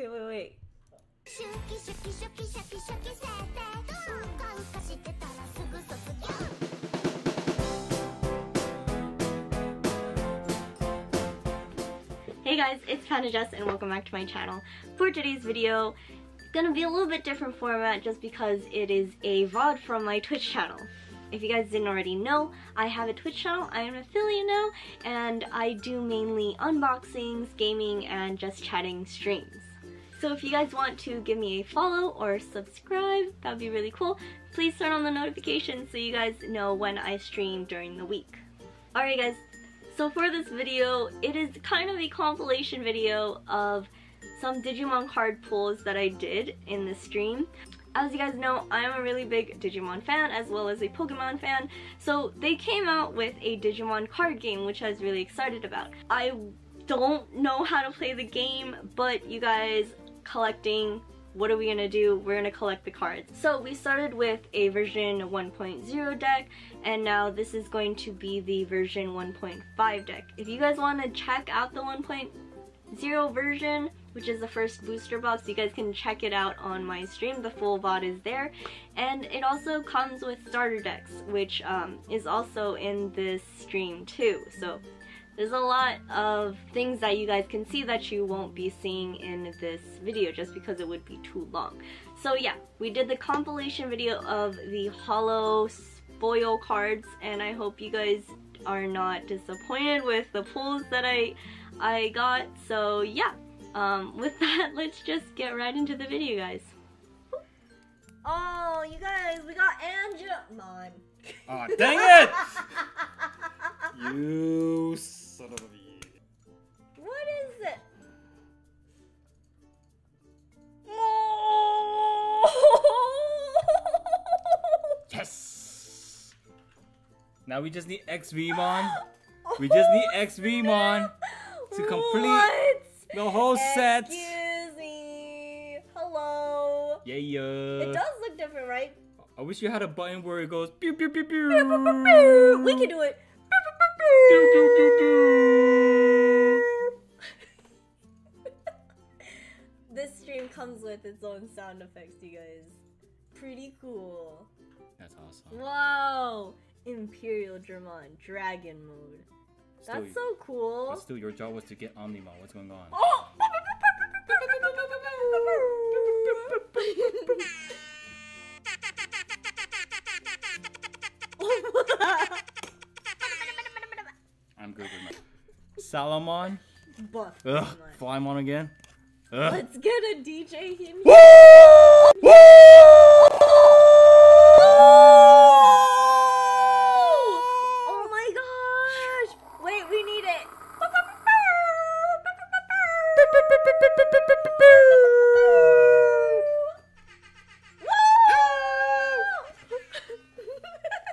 Wait, wait, wait. Hey guys, it's PanduhJess and welcome back to my channel. For today's video, it's gonna be a little bit different format just because it is a VOD from my Twitch channel. If you guys didn't already know, I have a Twitch channel, I am an affiliate now, and I do mainly unboxings, gaming, and just chatting streams. So if you guys want to give me a follow or subscribe, that would be really cool. Please turn on the notifications so you guys know when I stream during the week. Alright guys, so for this video, it is kind of a compilation video of some Digimon card pulls that I did in this stream. As you guys know, I'm a really big Digimon fan as well as a Pokemon fan, so they came out with a Digimon card game, which I was really excited about. I don't know how to play the game, but you guys collecting, what are we gonna do? We're gonna collect the cards. So we started with a version 1.0 deck, and now this is going to be the version 1.5 deck. If you guys want to check out the 1.0 version, which is the first booster box, you guys can check it out on my stream. The full VOD is there, and it also comes with starter decks, which is also in this stream too. So there's a lot of things that you guys can see that you won't be seeing in this video just because it would be too long. So yeah, we did the compilation video of the holo spoil cards, and I hope you guys are not disappointed with the pulls that I got. So yeah, with that, let's just get right into the video, guys. Oh, you guys, we got Angemon. Aw, oh, dang it! You son of a... What is it? Yes! Now we just need XVmon. We just need XVmon to complete the whole set. Excuse me. Hello. Yeah, yeah. It does look different, right? I wish you had a button where it goes pew pew pew pew. Pew, pew, pew, pew. We can do it. Pew, pew, pew, pew. This stream comes with its own sound effects, you guys. Pretty cool. That's awesome. Wow, Imperial Dramon Dragon Mode. That's still, so cool. But still, your job was to get OmniMon. What's going on? Oh! I'm good with my Salomon. Buff. Ugh, Flymon again. Ugh. Let's get a DJ him. Woo! Woo! Oh my gosh! Wait, we need it.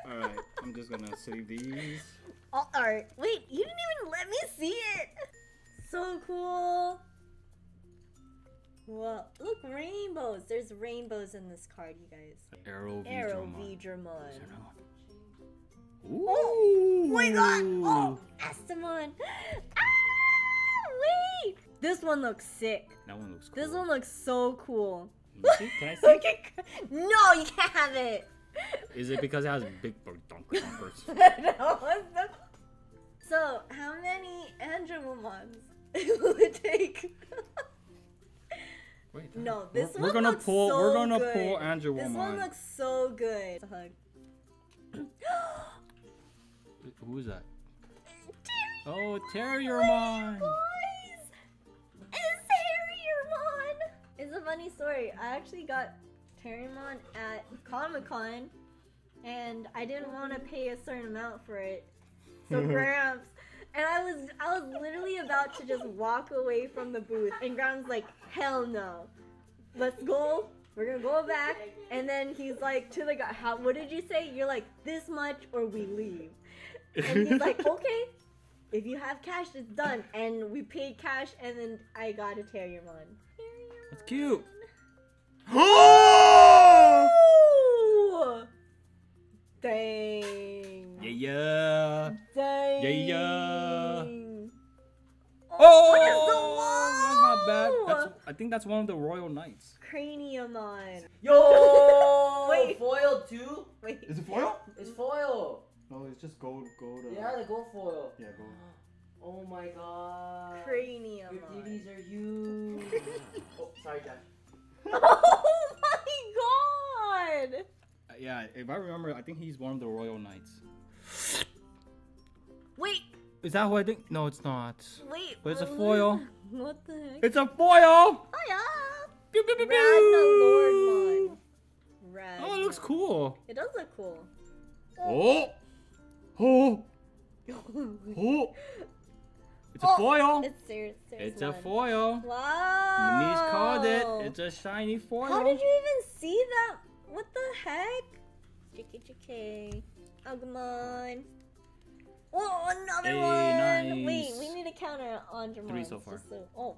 All right, I'm just gonna save these. Alright, wait, you didn't even let me see it! So cool! Whoa, look, rainbows! There's rainbows in this card, you guys. Aerobidramon. Oh my god! Oh, Astamon! Ah, wait! This one looks sick. That one looks cool. This one looks so cool. Can I see it? No, you can't have it! Is it because it has big donker-donkers? No, it's the... So, how many Angemons will it take? Wait, no, this we're, one we're gonna looks pull, so we're gonna good. Pull Angemon. This one looks so good. A hug. Who is that? Oh, Terriermon! Guys! It's Terriermon! It's a funny story. I actually got Terriermon at Comic-Con, and I didn't want to pay a certain amount for it. So Gramps, and I was literally about to just walk away from the booth, and Gramps like, hell no, let's go. We're gonna go back, and then he's like to the guy, how? What did you say? You're like, this much or we leave. And he's like, okay, if you have cash, it's done. And we paid cash, and then I got a Terriermon. That's cute. Oh! Dang. Yeah, yeah. Dang. Yeah, yeah. Oh! Oh! bad. I think that's one of the royal knights. Craniamon. Yo! Wait. Foil too? Wait. Is it foil? It's foil. No, it's just gold. Yeah, the gold foil. Yeah, gold. Oh my god. Craniamon. Your titties are huge. Oh, sorry, Dad. Oh my god. Yeah, if I remember, I think he's one of the royal knights. Wait. Is that who I think? No, it's not. Wait. But it's a foil. What the heck? It's a foil! Oh yeah! Pew, pew, pew, pew. Rad the Lord Mon. Oh, it looks cool. It does look cool. Oh! Oh! Oh! It's a foil! It's serious. It's a foil! Wow! Denise called it. It's a shiny foil. How did you even see that? What the heck? JK. Agumon. Oh, another one! Nice. Wait, we need to counter Angemon. 3 so far. Oh.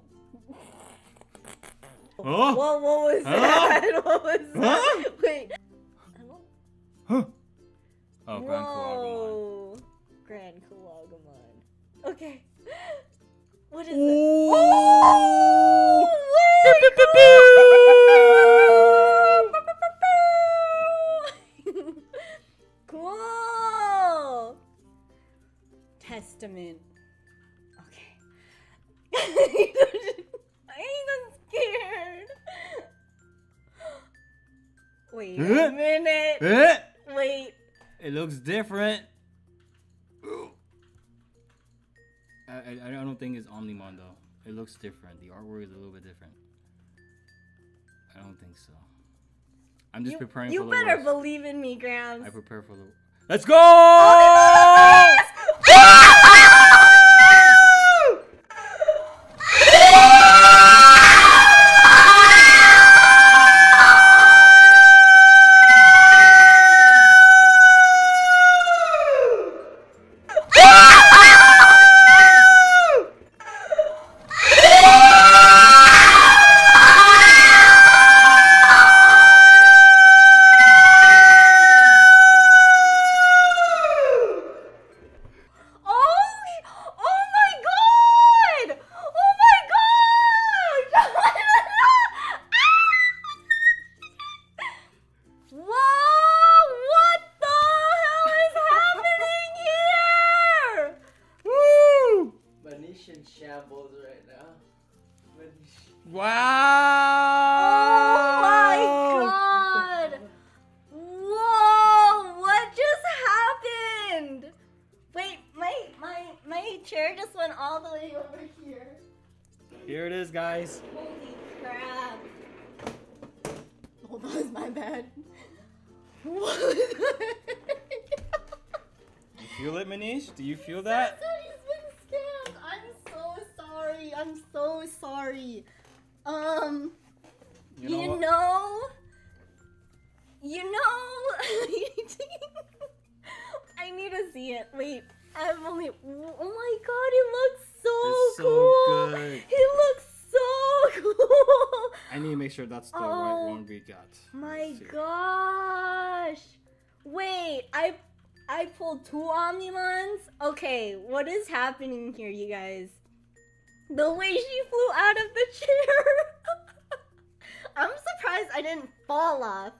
Oh! Whoa, what was that? What was that? Wait. I don't... Huh? Oh, Grand Coagumon. Okay. What is this? Oh! Cool! Testament. Okay. I ain't scared. Wait a minute. Wait. It looks different. I don't think it's OmniMon though. It looks different. The artwork is a little bit different. I don't think so. I'm just preparing for the worst. You better believe in me, Gramps. I prepare for the worst. Let's go! Oh, what is happening here, you guys? The way she flew out of the chair. I'm surprised I didn't fall off.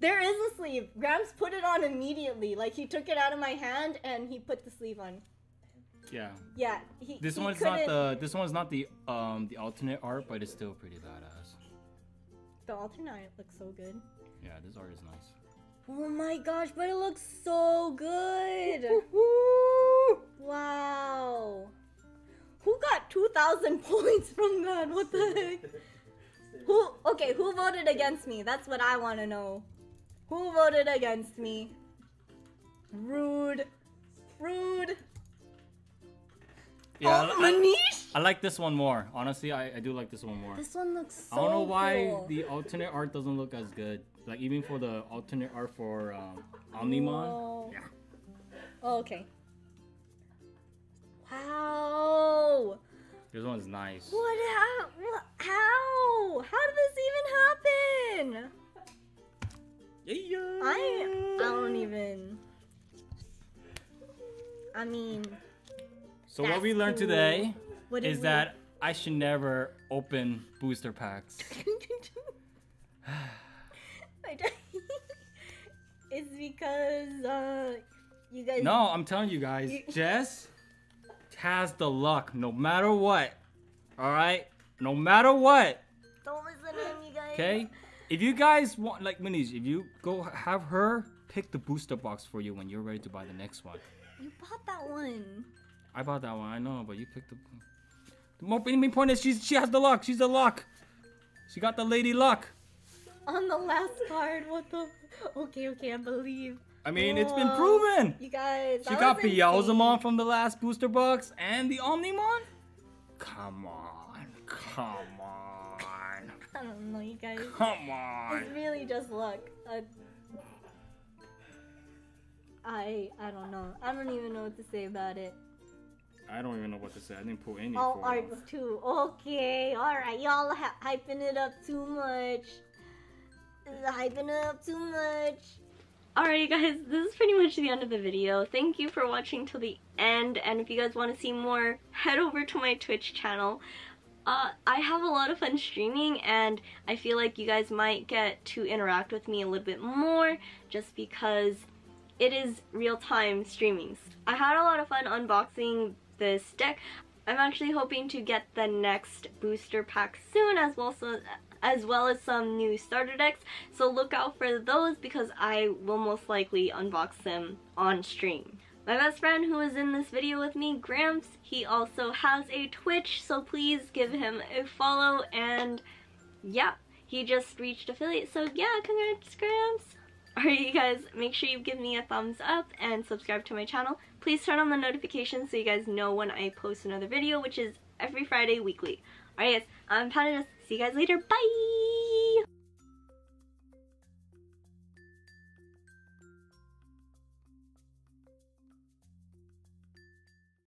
There is a sleeve. Gramps put it on immediately. Like, he took it out of my hand and he put the sleeve on. Yeah. Yeah. This one's not the the alternate art, but it's still pretty badass. The alternate art looks so good. Yeah, this art is nice. Oh my gosh, but it looks so good. Wow. Who got 2,000 points from that? What the heck? Who voted against me? That's what I want to know. Who voted against me? Rude. Rude. Yeah, oh, I like this one more. Honestly, I do like this one more. This one looks so cool. I don't know why the alternate art doesn't look as good. Like, even for the alternate art for OmniMon. Yeah. Oh, okay. Wow! This one's nice. What? How? How did this even happen? Yeah. I don't even. I mean. So what we learned today is that I should never open booster packs. It's because you guys. No, I'm telling you guys, Jess has the luck no matter what. All right, no matter what. Don't listen to him, you guys. Okay, if you guys want, like Minis, if you go have her pick the booster box for you when you're ready to buy the next one. You bought that one. I bought that one. I know, but you picked the. The main point is she has the luck. She's the luck. She got the lady luck. On the last card, what the? Okay, okay, I believe. I mean, whoa, it's been proven. You guys, she got Beelzemon from the last booster box and the OmniMon. Come on, come on. I don't know, you guys. Come on. It's really just luck. I don't know. I don't even know what to say about it. I don't even know what to say. I didn't pull any. All arcs too. Okay, all right, y'all hyping it up too much. Hyping it up too much. Alright guys, this is pretty much the end of the video. Thank you for watching till the end, and if you guys want to see more, head over to my Twitch channel. I have a lot of fun streaming, and I feel like you guys might get to interact with me a little bit more just because it is real-time streaming. I had a lot of fun unboxing this deck. I'm actually hoping to get the next booster pack soon as well, so as well as some new starter decks, so look out for those because I will most likely unbox them on stream. My best friend who is in this video with me, Gramps, he also has a Twitch, so please give him a follow, and yeah, he just reached affiliate, so yeah, congrats Gramps! Alright you guys, make sure you give me a thumbs up and subscribe to my channel. Please turn on the notifications so you guys know when I post another video, which is every Friday weekly. Alright guys, I'm PanduhJess. See you guys later. Bye!